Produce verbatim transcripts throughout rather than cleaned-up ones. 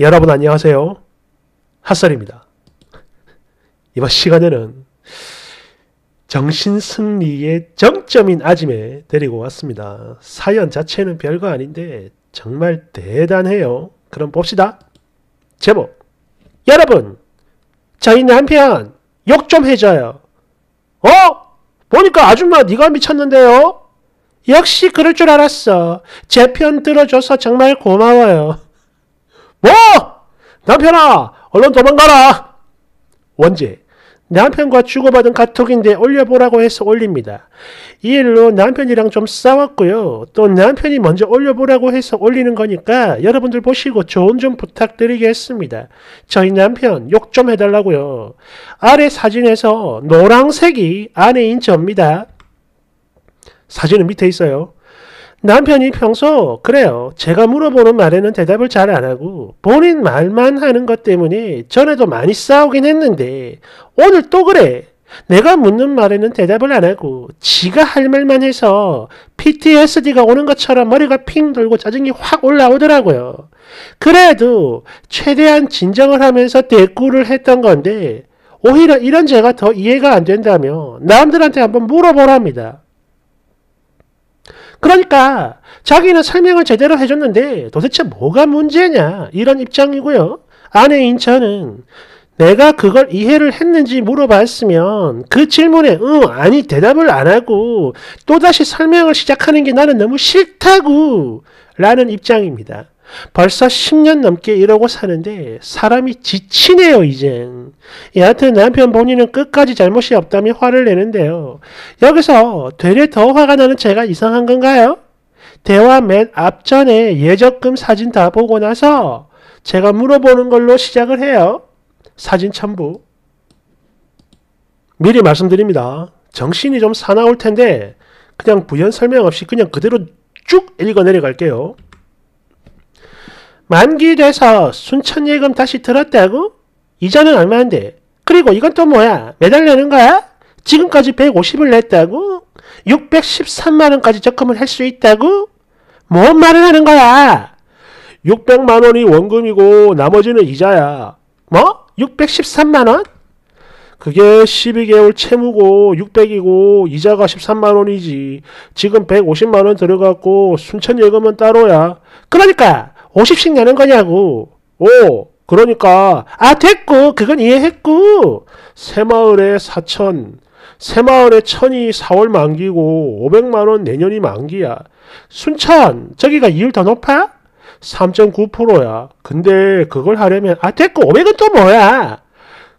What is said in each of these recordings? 여러분 안녕하세요. 핫썰입니다. 이번 시간에는 정신승리의 정점인 아침에 데리고 왔습니다. 사연 자체는 별거 아닌데 정말 대단해요. 그럼 봅시다. 제목, 여러분 저희 남편 욕 좀 해줘요. 어? 보니까 아줌마 니가 미쳤는데요? 역시 그럴 줄 알았어. 제 편 들어줘서 정말 고마워요. 뭐? 남편아, 얼른 도망가라. 원제, 남편과 주고받은 카톡인데 올려보라고 해서 올립니다. 이 일로 남편이랑 좀 싸웠고요. 또 남편이 먼저 올려보라고 해서 올리는 거니까 여러분들 보시고 조언 좀 부탁드리겠습니다. 저희 남편 욕 좀 해달라고요. 아래 사진에서 노란색이 아내인 저입니다. 사진은 밑에 있어요. 남편이 평소, 그래요, 제가 물어보는 말에는 대답을 잘 안하고 본인 말만 하는 것 때문에 전에도 많이 싸우긴 했는데 오늘 또 그래. 내가 묻는 말에는 대답을 안하고 지가 할 말만 해서 피티에스디가 오는 것처럼 머리가 핑 돌고 짜증이 확 올라오더라고요. 그래도 최대한 진정을 하면서 대꾸를 했던 건데 오히려 이런 제가 더 이해가 안 된다며 남들한테 한번 물어보랍니다. 그러니까 자기는 설명을 제대로 해줬는데 도대체 뭐가 문제냐, 이런 입장이고요. 아내인 저는 내가 그걸 이해를 했는지 물어봤으면 그 질문에 응, 아니 대답을 안하고 또다시 설명을 시작하는 게 나는 너무 싫다고 라는 입장입니다. 벌써 십 년 넘게 이러고 사는데 사람이 지치네요, 이젠. 여하튼 남편 본인은 끝까지 잘못이 없다며 화를 내는데요. 여기서 되레 더 화가 나는 제가 이상한 건가요? 대화 맨 앞전에 예적금 사진 다 보고 나서 제가 물어보는 걸로 시작을 해요. 사진 첨부. 미리 말씀드립니다. 정신이 좀 사나울 텐데 그냥 부연 설명 없이 그냥 그대로 쭉 읽어 내려갈게요. 만기 돼서 순천예금 다시 들었다고? 이자는 얼마인데? 그리고 이건 또 뭐야? 매달 내는 거야? 지금까지 백오십을 냈다고? 육백십삼만 원까지 적금을 할 수 있다고? 뭔 말을 하는 거야? 육백만 원이 원금이고 나머지는 이자야. 뭐? 육백십삼만 원? 그게 십이 개월 채무고 육백이고 이자가 십삼만 원이지. 지금 백오십만 원 들어갔고 순천예금은 따로야. 그러니까! 오십씩 내는 거냐고. 오, 그러니까. 아, 됐고. 그건 이해했고. 새마을에 사천, 새마을에 천이 사월 만기고 오백만 원 내년이 만기야. 순천, 저기가 이율 더 높아? 삼 점 구 퍼센트야. 근데 그걸 하려면, 아, 됐고. 오백은 또 뭐야?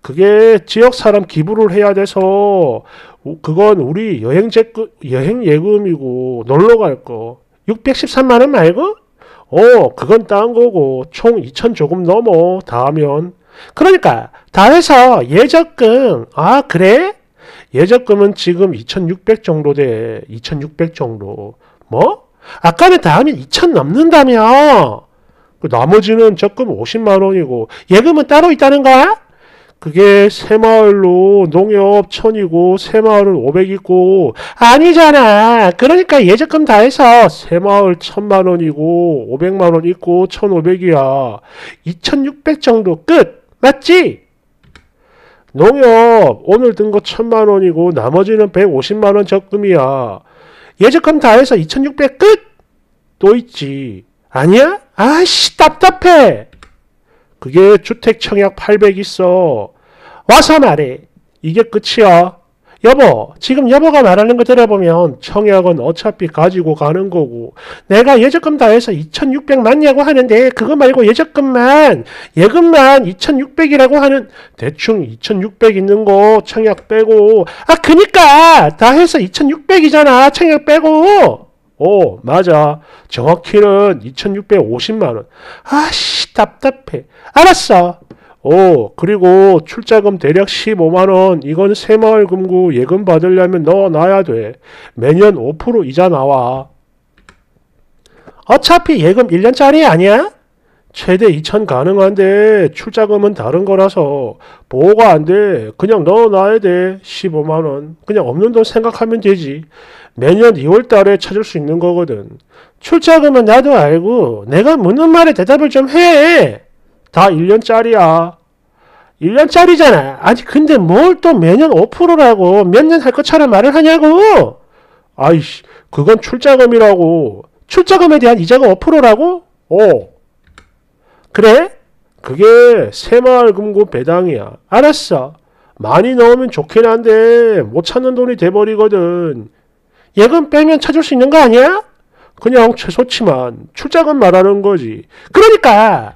그게 지역 사람 기부를 해야 돼서, 그건 우리 여행제금, 여행예금이고, 놀러 갈 거. 육백십삼만 원 말고? 어, 그건 딴 거고, 총 이천 조금 넘어, 다 하면. 그러니까, 다 해서 예적금, 아, 그래? 예적금은 지금 이천육백 정도 돼, 이천육백 정도. 뭐? 아까는 다 하면 이천 넘는다며? 나머지는 적금 오십만 원이고, 예금은 따로 있다는 거야? 그게 새마을로 농협 천이고 새마을은 오백이고 아니잖아. 그러니까 예적금 다 해서 새마을 천만 원이고 오백만 원 있고 천오백이야. 이천육백 정도 끝. 맞지? 농협 오늘 든 거 천만 원이고 나머지는 백오십만 원 적금이야. 예적금 다 해서 이천육백 끝. 또 있지. 아니야? 아씨 답답해. 그게 주택청약 팔백 있어. 와서 말해. 이게 끝이야. 여보, 지금 여보가 말하는 거 들어보면 청약은 어차피 가지고 가는 거고 내가 예적금 다 해서 이천육백 맞냐고 하는데 그거 말고 예적금만, 예금만 이천육백이라고 하는, 대충 이천육백 있는 거 청약 빼고, 아 그니까 다 해서 이천육백이잖아 청약 빼고. 오, 맞아. 정확히는 이천육백오십만 원. 아씨, 답답해. 알았어. 오, 그리고 출자금 대략 십오만 원. 이건 새마을 금고 예금 받으려면 넣어놔야 돼. 매년 오 퍼센트 이자 나와. 어차피 예금 일 년짜리 아니야? 최대 이천 가능한데 출자금은 다른 거라서 보호가 안 돼. 그냥 넣어놔야 돼. 십오만 원. 그냥 없는 돈 생각하면 되지. 매년 이월 달에 찾을 수 있는 거거든. 출자금은 나도 알고 내가 묻는 말에 대답을 좀 해. 다 일 년짜리야. 일 년짜리잖아. 아니 근데 뭘 또 매년 오 퍼센트라고 몇 년 할 것처럼 말을 하냐고. 아이씨, 그건 출자금이라고. 출자금에 대한 이자가 오 퍼센트라고? 어. 그래? 그게 새마을금고 배당이야. 알았어. 많이 넣으면 좋긴 한데 못 찾는 돈이 돼버리거든. 예금 빼면 찾을 수 있는 거 아니야? 그냥 최소치만 출자금 말하는 거지. 그러니까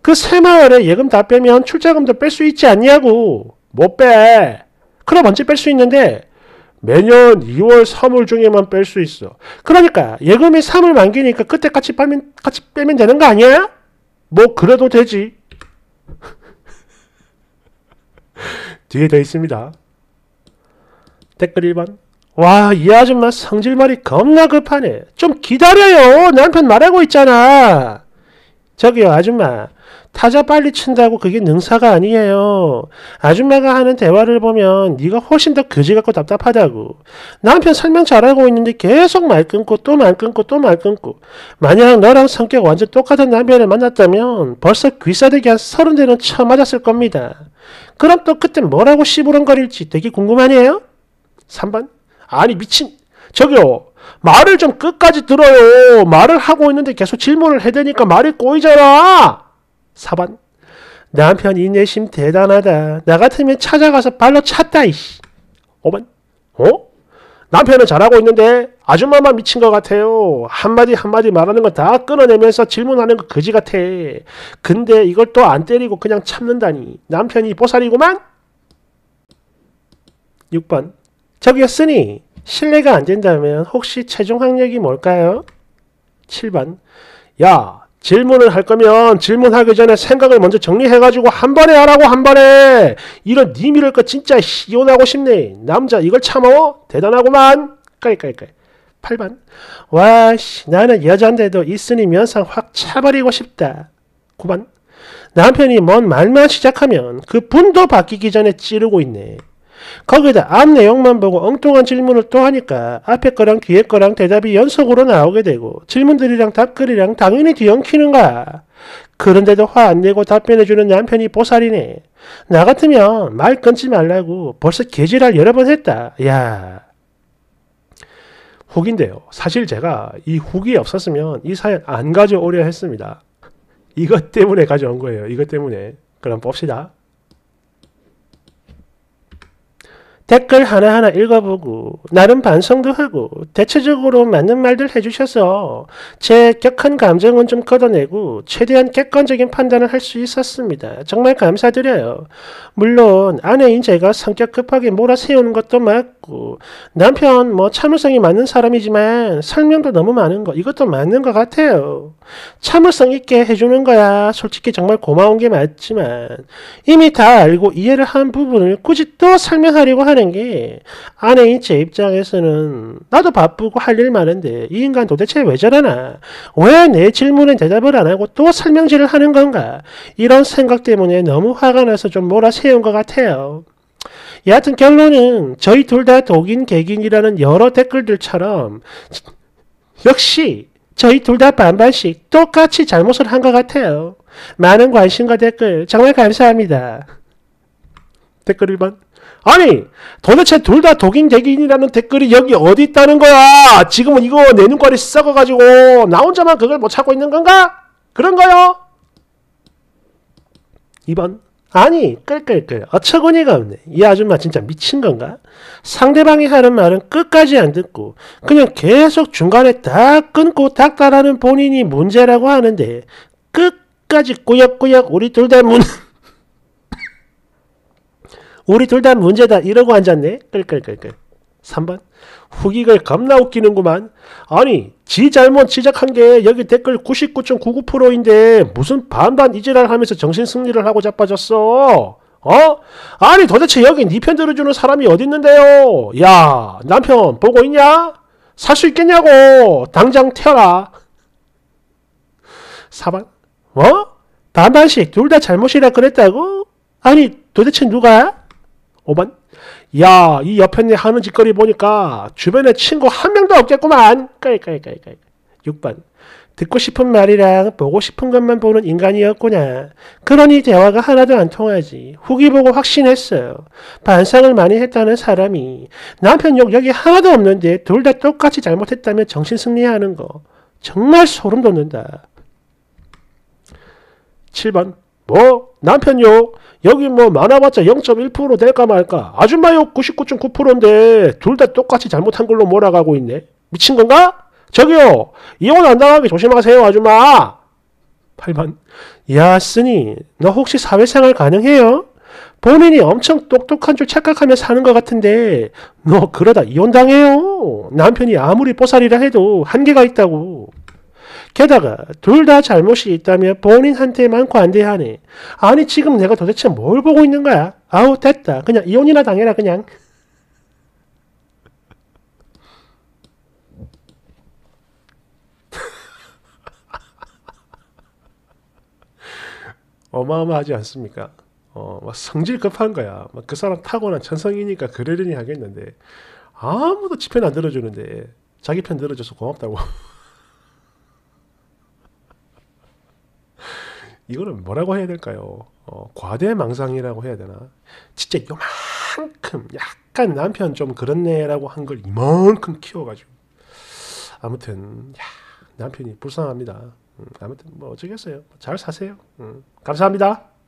그 새마을에 예금 다 빼면 출자금도 뺄 수 있지 않냐고. 못 빼. 그럼 언제 뺄 수 있는데? 매년 이월 삼월 중에만 뺄 수 있어. 그러니까 예금이 삼월 만기니까 그때 같이 빼면, 같이 빼면 되는 거 아니야? 뭐 그래도 되지. 뒤에 더 있습니다. 댓글 일 번. 와, 이 아줌마 성질말이 겁나 급하네. 좀 기다려요. 남편 말하고 있잖아. 저기요 아줌마, 타자 빨리 친다고 그게 능사가 아니에요. 아줌마가 하는 대화를 보면 네가 훨씬 더 그지 같고 답답하다고. 남편 설명 잘하고 있는데 계속 말 끊고 또 말 끊고 또 말 끊고. 만약 너랑 성격 완전 똑같은 남편을 만났다면 벌써 귀싸대기 한 서른 대는 쳐맞았을 겁니다. 그럼 또 그때 뭐라고 씨부렁거릴지 되게 궁금하네요. 삼 번. 아니 미친. 저기요, 말을 좀 끝까지 들어요. 말을 하고 있는데 계속 질문을 해대니까 말이 꼬이잖아. 사 번. 남편 인내심 대단하다. 나 같으면 찾아가서 발로 찼다. 이씨. 오 번. 어? 남편은 잘하고 있는데 아줌마만 미친 것 같아요. 한마디 한마디 말하는 거 다 끊어내면서 질문하는 거 그지 같아. 근데 이걸 또 안 때리고 그냥 참는다니. 남편이 보살이구만. 육 번. 저기요 쓰니, 실례가 안 된다면 혹시 최종 학력이 뭘까요? 칠 번. 야, 질문을 할 거면 질문하기 전에 생각을 먼저 정리해가지고 한 번에 하라고. 한 번에. 이런 니 미를 거 진짜 이혼하고 싶네. 남자 이걸 참아? 대단하구만. 까이까이까이. 팔 번. 와, 씨, 나는 여잔데도 있으니 면상 확 차버리고 싶다. 구 번. 남편이 뭔 말만 시작하면 그 분도 바뀌기 전에 찌르고 있네. 거기다 앞 내용만 보고 엉뚱한 질문을 또 하니까 앞에 거랑 뒤에 거랑 대답이 연속으로 나오게 되고 질문들이랑 답글이랑 당연히 뒤엉키는 거야. 그런데도 화 안 내고 답변해주는 남편이 보살이네. 나 같으면 말 끊지 말라고 벌써 개질할 여러 번 했다. 야, 후기인데요. 사실 제가 이 후기 없었으면 이 사연 안 가져오려 했습니다. 이것 때문에 가져온 거예요. 이것 때문에. 그럼 봅시다. 댓글 하나하나 읽어보고 나름 반성도 하고 대체적으로 맞는 말들 해주셔서 제 격한 감정은 좀 걷어내고 최대한 객관적인 판단을 할 수 있었습니다. 정말 감사드려요. 물론 아내인 제가 성격 급하게 몰아세우는 것도 맞고 남편 뭐 참을성이 많은 사람이지만 설명도 너무 많은 거 이것도 맞는 것 같아요. 참을성 있게 해주는 거야 솔직히 정말 고마운 게 맞지만 이미 다 알고 이해를 한 부분을 굳이 또 설명하려고 하는 게 아내인 제 입장에서는 나도 바쁘고 할 일 많은데 이 인간 도대체 왜 저러나? 왜 내 질문에 대답을 안 하고 또 설명질을 하는 건가? 이런 생각 때문에 너무 화가 나서 좀 몰아세운 것 같아요. 여하튼 결론은 저희 둘 다 독인 객인이라는 여러 댓글들처럼 역시 저희 둘 다 반반씩 똑같이 잘못을 한 것 같아요. 많은 관심과 댓글 정말 감사합니다. 댓글 일 번. 아니 도대체 둘 다 독인 객인이라는 댓글이 여기 어디 있다는 거야? 지금은 이거 내 눈깔이 썩어가지고 나 혼자만 그걸 못 찾고 있는 건가? 그런 거요? 이 번. 아니 끌끌끌 어처구니가 없네. 이 아줌마 진짜 미친 건가? 상대방이 하는 말은 끝까지 안 듣고 그냥 계속 중간에 다 끊고 닥달하는 본인이 문제라고 하는데 끝까지 꾸역꾸역 우리 둘 다 문... 우리 둘 다 문제다 이러고 앉았네. 끌끌끌끌. 삼 번. 후기가 겁나 웃기는구만. 아니 지 잘못 지적한 게 여기 댓글 구십구 점 구구 퍼센트인데 무슨 반반 이지랄 하면서 정신 승리를 하고 자빠졌어. 어? 아니 도대체 여기 니 편 들어주는 사람이 어딨는데요. 야, 남편 보고 있냐? 살 수 있겠냐고. 당장 태어라. 사 번. 어? 반반씩 둘 다 잘못이라 그랬다고? 아니 도대체 누가? 오 번. 야, 이 옆에 내 하는 짓거리 보니까 주변에 친구 한 명도 없겠구만. 까이까이까이. 육 번. 듣고 싶은 말이랑 보고 싶은 것만 보는 인간이었구나. 그러니 대화가 하나도 안 통하지. 후기 보고 확신했어요. 반성을 많이 했다는 사람이 남편 욕 여기 하나도 없는데 둘 다 똑같이 잘못했다며 정신승리하는 거. 정말 소름 돋는다. 칠 번. 뭐? 남편 욕? 여기 뭐 많아봤자 영 점 일 퍼센트 될까 말까. 아줌마 욕 구십구 점 구 퍼센트인데 둘 다 똑같이 잘못한 걸로 몰아가고 있네. 미친 건가? 저기요! 이혼 안 당하게 조심하세요, 아줌마! 팔 번. 야, 쓰니, 너 혹시 사회생활 가능해요? 본인이 엄청 똑똑한 줄 착각하며 사는 것 같은데 너 그러다 이혼당해요. 남편이 아무리 뽀살이라 해도 한계가 있다고. 게다가 둘 다 잘못이 있다며 본인한테만 관대하네. 아니 지금 내가 도대체 뭘 보고 있는 거야? 아우 됐다. 그냥 이혼이나 당해라 그냥. 어마어마하지 않습니까? 어, 막 성질 급한 거야. 막 그 사람 타고난 천성이니까 그러려니 하겠는데 아무도 지 편 안 들어주는데 자기 편 들어줘서 고맙다고. 이거는 뭐라고 해야 될까요? 어, 과대망상이라고 해야 되나? 진짜 요만큼 약간 남편 좀 그렇네 라고 한 걸 이만큼 키워가지고 아무튼 야, 남편이 불쌍합니다. 음, 아무튼 뭐 어쩌겠어요. 잘 사세요. 음, 감사합니다.